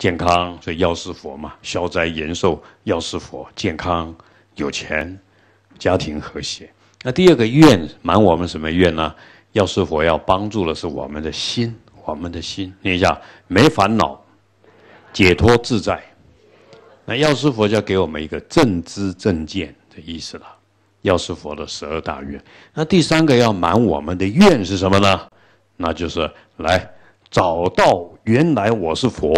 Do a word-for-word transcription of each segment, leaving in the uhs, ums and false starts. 健康，所以药师佛嘛，消灾延寿，药师佛，健康、有钱、家庭和谐。那第二个愿满我们什么愿呢？药师佛要帮助的是我们的心，我们的心，念一下，没烦恼，解脱自在。那药师佛就要给我们一个正知正见的意思了。药师佛的十二大愿。那第三个要满我们的愿是什么呢？那就是来找到原来我是佛。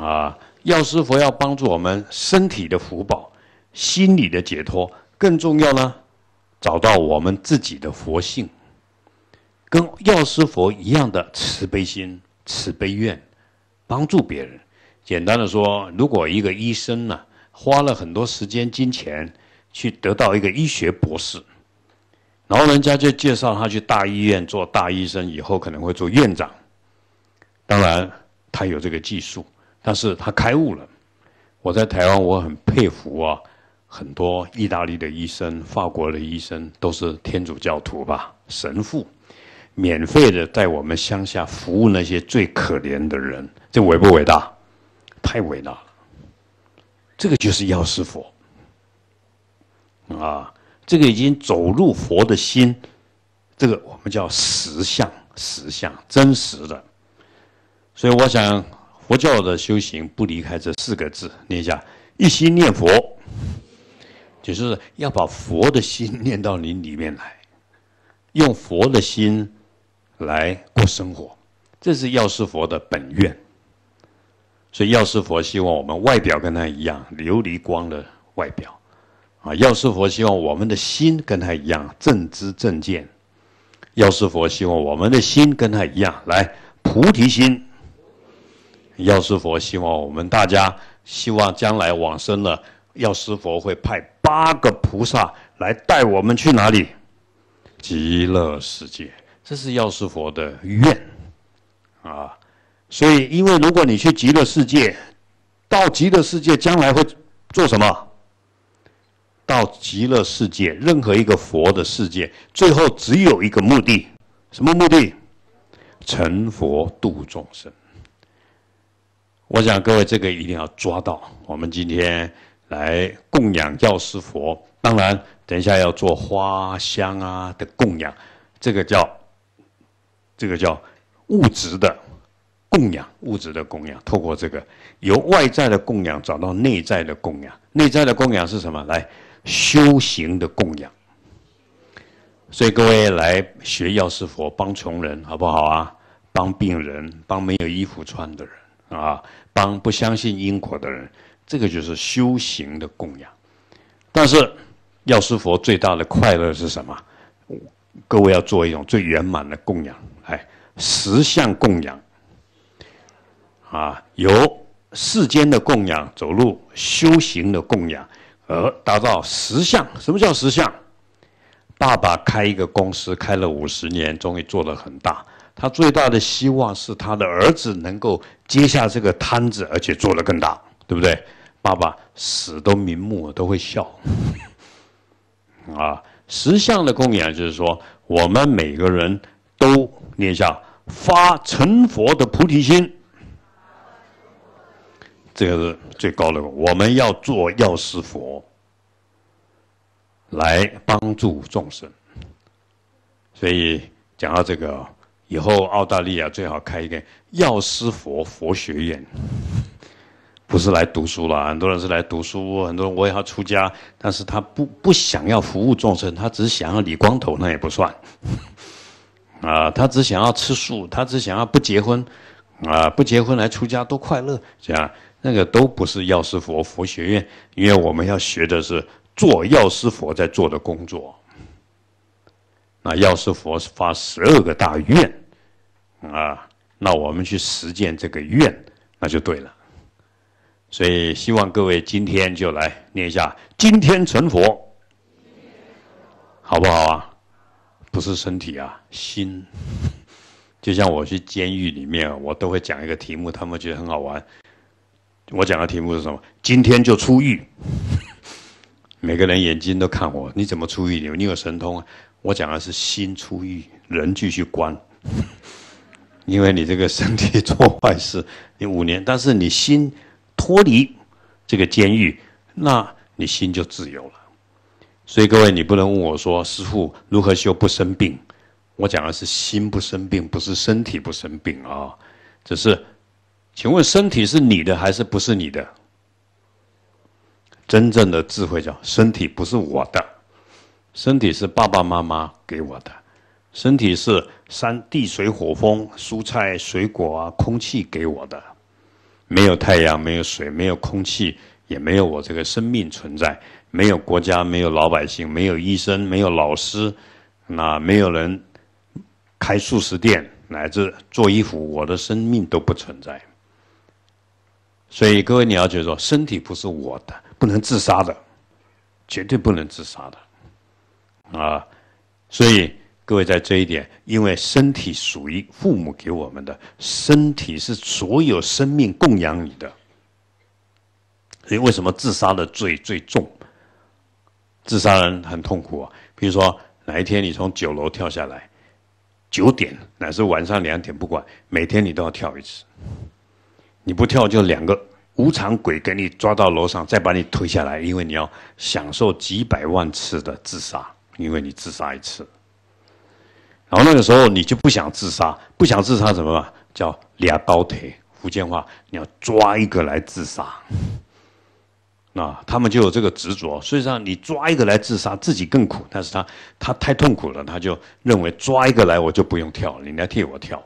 啊，药师佛要帮助我们身体的福报、心理的解脱，更重要呢，找到我们自己的佛性，跟药师佛一样的慈悲心、慈悲愿，帮助别人。简单的说，如果一个医生呢，花了很多时间、金钱去得到一个医学博士，然后人家就介绍他去大医院做大医生，以后可能会做院长。当然，他有这个技术。 但是他开悟了，我在台湾我很佩服啊，很多意大利的医生、法国的医生都是天主教徒吧，神父，免费的在我们乡下服务那些最可怜的人，这伟不伟大？太伟大了，这个就是药师佛，啊，这个已经走入佛的心，这个我们叫实相，实相真实的，所以我想。 佛教的修行不离开这四个字，念一下：一心念佛，就是要把佛的心念到你里面来，用佛的心来过生活，这是药师佛的本愿。所以药师佛希望我们外表跟他一样琉璃光的外表，啊，药师佛希望我们的心跟他一样正知正见，药师佛希望我们的心跟他一样来菩提心。 药师佛希望我们大家，希望将来往生了，药师佛会派八个菩萨来带我们去哪里？极乐世界，这是药师佛的愿啊。所以，因为如果你去极乐世界，到极乐世界将来会做什么？到极乐世界，任何一个佛的世界，最后只有一个目的，什么目的？成佛度众生。 我想各位，这个一定要抓到。我们今天来供养药师佛，当然，等一下要做花香啊的供养，这个叫这个叫物质的供养，物质的供养。透过这个由外在的供养找到内在的供养，内在的供养是什么？来修行的供养。所以各位来学药师佛，帮穷人好不好啊？帮病人，帮没有衣服穿的人。 啊，帮不相信因果的人，这个就是修行的供养。但是，药师佛最大的快乐是什么？各位要做一种最圆满的供养，哎，十相供养。啊，由世间的供养走入修行的供养，而达到十相。什么叫十相？爸爸开一个公司，开了五十年，终于做得很大。 他最大的希望是他的儿子能够接下这个摊子，而且做得更大，对不对？爸爸死都瞑目，都会笑。啊，十相的供养就是说，我们每个人都念一下发成佛的菩提心，这个是最高的。我们要做药师佛，来帮助众生。所以讲到这个。 以后澳大利亚最好开一个药师佛佛学院，不是来读书啦，很多人是来读书，很多人我也要出家，但是他不不想要服务众生，他只想要理光头，那也不算，啊，他只想要吃素，他只想要不结婚，啊，不结婚来出家多快乐，这样那个都不是药师佛佛学院，因为我们要学的是做药师佛在做的工作。 那药师佛发十二个大愿，啊，那我们去实践这个愿，那就对了。所以希望各位今天就来念一下“今天成佛”，好不好啊？不是身体啊，心。就像我去监狱里面，我都会讲一个题目，他们觉得很好玩。我讲的题目是什么？今天就出狱。每个人眼睛都看我，你怎么出狱？你有你有神通啊！ 我讲的是心出狱，人继续关，因为你这个身体做坏事，你五年，但是你心脱离这个监狱，那你心就自由了。所以各位，你不能问我说，师父如何修不生病？我讲的是心不生病，不是身体不生病啊、哦。只是，请问身体是你的还是不是你的？真正的智慧叫身体不是我的，身体是爸爸妈妈给我的。 身体是山地水火风、蔬菜水果啊，空气给我的。没有太阳，没有水，没有空气，也没有我这个生命存在。没有国家，没有老百姓，没有医生，没有老师，那没有人开素食店乃至做衣服，我的生命都不存在。所以各位你要觉得，身体不是我的，不能自杀的，绝对不能自杀的啊！所以。 各位在这一点，因为身体属于父母给我们的，身体是所有生命供养你的，所以为什么自杀的罪最重？自杀人很痛苦啊，比如说哪一天你从九楼跳下来，九点乃至晚上两点不管，每天你都要跳一次，你不跳就两个无常鬼给你抓到楼上，再把你推下来，因为你要享受几百万次的自杀，因为你自杀一次。 然后那个时候你就不想自杀，不想自杀怎么办？叫抓狗腿，福建话，你要抓一个来自杀。那他们就有这个执着。实际上，你抓一个来自杀，自己更苦，但是他他太痛苦了，他就认为抓一个来我就不用跳，你来替我跳。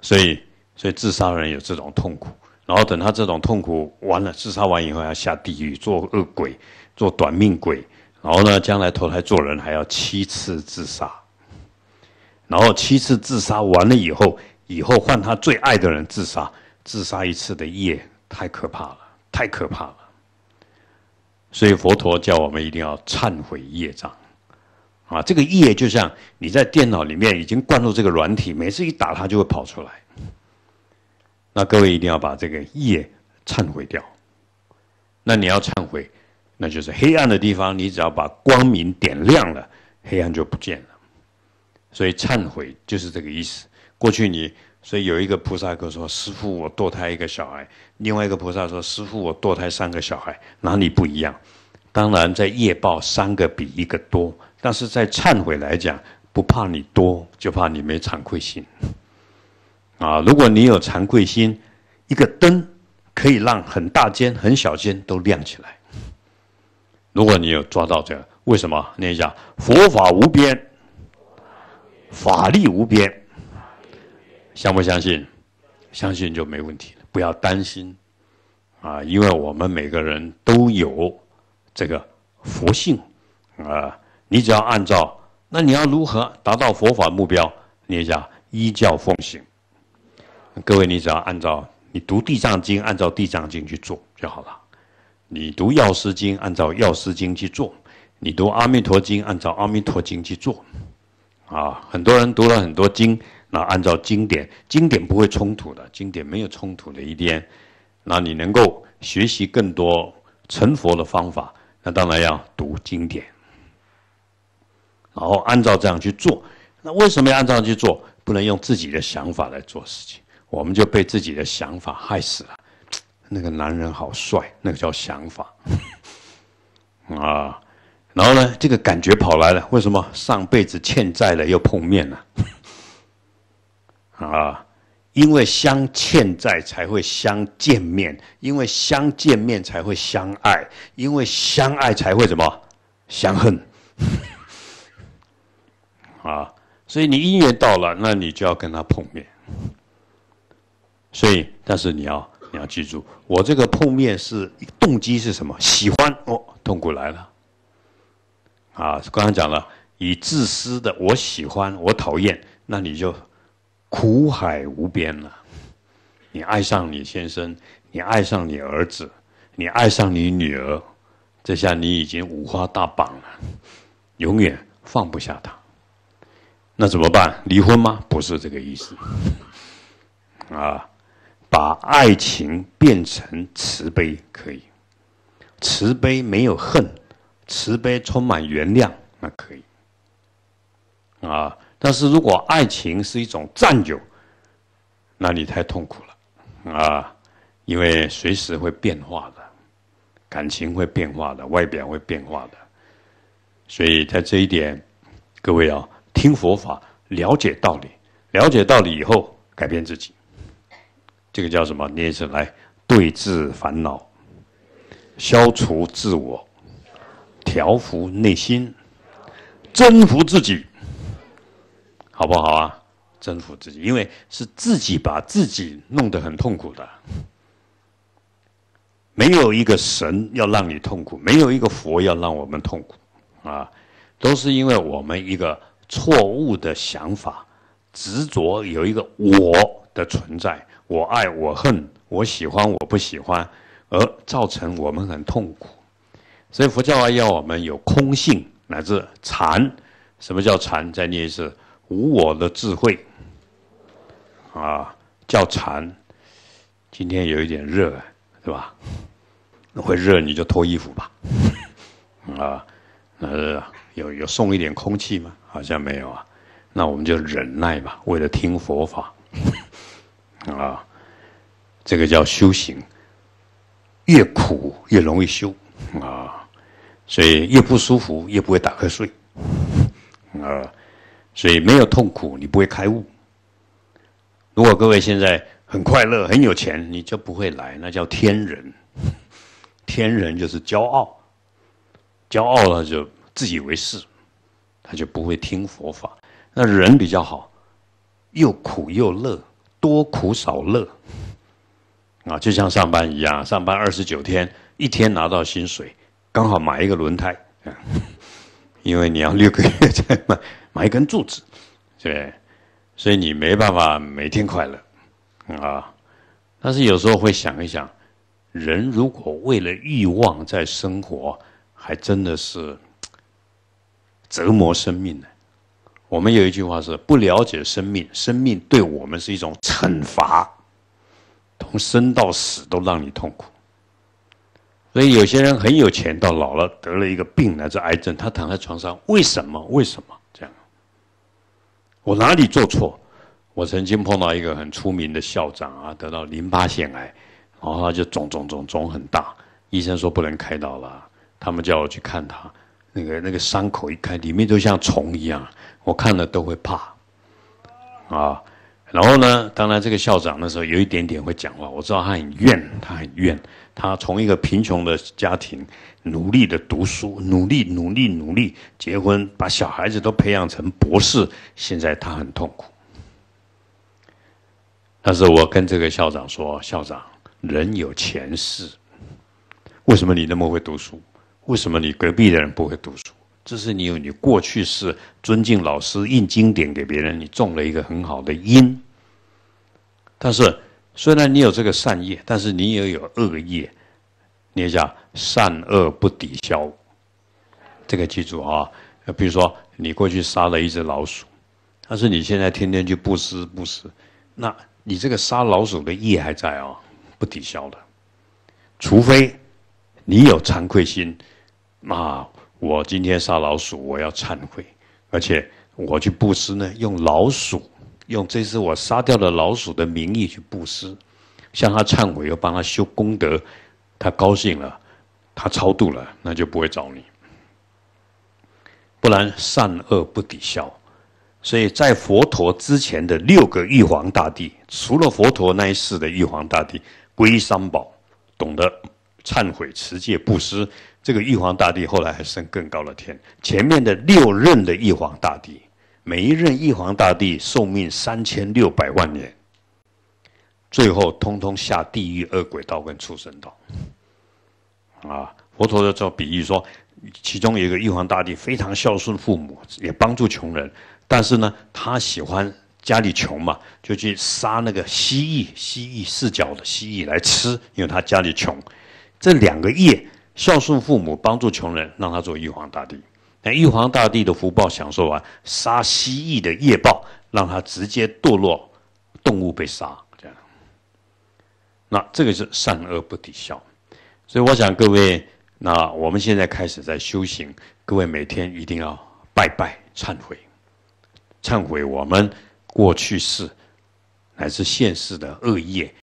所以，所以自杀人有这种痛苦。然后等他这种痛苦完了，自杀完以后要下地狱做恶鬼，做短命鬼。然后呢，将来投胎做人还要七次自杀。 然后七次自杀完了以后，以后换他最爱的人自杀，自杀一次的业太可怕了，太可怕了。所以佛陀叫我们一定要忏悔业障，啊，这个业就像你在电脑里面已经灌入这个软体，每次一打它就会跑出来。那各位一定要把这个业忏悔掉。那你要忏悔，那就是黑暗的地方，你只要把光明点亮了，黑暗就不见了。 所以忏悔就是这个意思。过去你，所以有一个菩萨跟我说：“师父，我堕胎一个小孩。”另外一个菩萨说：“师父，我堕胎三个小孩。”哪里不一样？当然，在业报三个比一个多，但是在忏悔来讲，不怕你多，就怕你没惭愧心。啊，如果你有惭愧心，一个灯可以让很大间、很小间都亮起来。如果你有抓到这个，为什么？念一下：佛法无边。 法力无边，相不相信？相信就没问题了，不要担心啊！因为我们每个人都有这个佛性啊，你只要按照那你要如何达到佛法目标？念一下依教奉行。各位，你只要按照你读《地藏经》，按照《地藏经》去做就好了；你读《药师经》，按照《药师经》去做；你读《阿弥陀经》，按照《阿弥陀经》去做。 啊，很多人读了很多经，那按照经典，经典不会冲突的，经典没有冲突的一天。那你能够学习更多成佛的方法，那当然要读经典，然后按照这样去做。那为什么要按照去做？不能用自己的想法来做事情，我们就被自己的想法害死了。那个男人好帅，那个叫想法。啊。 然后呢，这个感觉跑来了，为什么上辈子欠债了又碰面了？啊，因为相欠债才会相见面，因为相见面才会相爱，因为相爱才会什么？相恨。啊，所以你姻缘到了，那你就要跟他碰面。所以，但是你要你要记住，我这个碰面是动机是什么？喜欢哦，痛苦来了。 啊，刚刚讲了，以自私的我喜欢，我讨厌，那你就苦海无边了。你爱上你先生，你爱上你儿子，你爱上你女儿，这下你已经五花大绑了，永远放不下他。那怎么办？离婚吗？不是这个意思。啊，把爱情变成慈悲可以，慈悲没有恨。 慈悲充满原谅，那可以啊。但是如果爱情是一种占有，那你太痛苦了啊！因为随时会变化的，感情会变化的，外表会变化的。所以在这一点，各位啊，听佛法，了解道理，了解道理以后，改变自己。这个叫什么？念是来对治烦恼，消除自我，调伏内心，征服自己，好不好啊？征服自己，因为是自己把自己弄得很痛苦的。没有一个神要让你痛苦，没有一个佛要让我们痛苦。啊，都是因为我们一个错误的想法，执着有一个我的存在，我爱我恨，我喜欢我不喜欢，而造成我们很痛苦。所以佛教啊要我们有空性乃至禅。什么叫禅？再念一次，无我的智慧啊，叫禅。今天有一点热，对吧？会热你就脱衣服吧，啊。呃，有有送一点空气吗？好像没有啊。那我们就忍耐吧，为了听佛法啊，这个叫修行。越苦越容易修啊，所以越不舒服越不会打瞌睡啊，所以没有痛苦你不会开悟。如果各位现在很快乐很有钱，你就不会来，那叫天人。天人就是骄傲。骄傲了就自以为是，他就不会听佛法。那人比较好，又苦又乐，多苦少乐啊，就像上班一样，上班二十九天，一天拿到薪水，刚好买一个轮胎，因为你要六个月才买买一根柱子，对，所以你没办法每天快乐啊。但是有时候会想一想，人如果为了欲望在生活，还真的是折磨生命呢。我们有一句话是不了解生命，生命对我们是一种惩罚，从生到死都让你痛苦。所以有些人很有钱，到老了得了一个病来自癌症，他躺在床上，为什么？为什么这样？我哪里做错？我曾经碰到一个很出名的校长啊，得到淋巴腺癌，然后他就肿肿肿肿很大，医生说不能开刀了。他们叫我去看他，那个那个伤口一开，里面都像虫一样，我看了都会怕，啊，然后呢，当然这个校长那时候有一点点会讲话，我知道他很怨，他很怨，他从一个贫穷的家庭努力的读书，努力努力努力，结婚，把小孩子都培养成博士，现在他很痛苦。但是我跟这个校长说，校长，人有前世，为什么你那么会读书？为什么你隔壁的人不会读书？这是你有你过去是尊敬老师印经典给别人，你种了一个很好的因。但是虽然你有这个善业，但是你也有恶业。念一下，善恶不抵消。这个记住啊，比如说你过去杀了一只老鼠，但是你现在天天去布施布施，那你这个杀老鼠的业还在啊，不抵消的。除非你有惭愧心。啊，我今天杀老鼠，我要忏悔，而且我去布施呢，用老鼠，用这次我杀掉的老鼠的名义去布施，向他忏悔，又帮他修功德，他高兴了，他超度了，那就不会找你。不然善恶不抵消。所以在佛陀之前的六个玉皇大帝，除了佛陀那一世的玉皇大帝皈依三宝，懂得忏悔、持戒、布施，这个玉皇大帝后来还升更高的天。前面的六任的玉皇大帝，每一任玉皇大帝寿命三千六百万年，最后通通下地狱、恶鬼道跟畜生道。啊，佛陀就做比喻说，其中有一个玉皇大帝非常孝顺父母，也帮助穷人，但是呢，他喜欢家里穷嘛，就去杀那个蜥蜴，蜥蜴四脚的蜥蜴来吃，因为他家里穷。这两个业，孝顺父母、帮助穷人，让他做玉皇大帝。那玉皇大帝的福报享受完，杀蜥蜴的业报，让他直接堕落动物被杀，这样。那这个是善恶不抵消。所以我想各位，那我们现在开始在修行，各位每天一定要拜拜忏悔，忏悔我们过去世乃至现世的恶业，